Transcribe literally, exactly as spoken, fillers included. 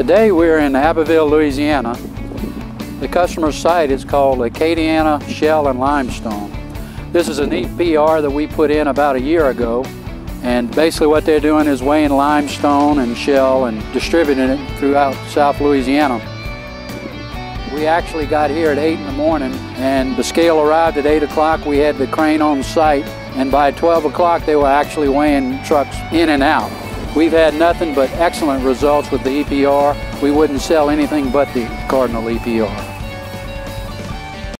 Today we're in Abbeville, Louisiana. The customer's site is called Acadiana Shell and Limestone. This is an E P R that we put in about a year ago, and basically what they're doing is weighing limestone and shell and distributing it throughout South Louisiana. We actually got here at eight in the morning, and the scale arrived at eight o'clock. We had the crane on site, and by twelve o'clock they were actually weighing trucks in and out. We've had nothing but excellent results with the E P R. We wouldn't sell anything but the Cardinal E P R.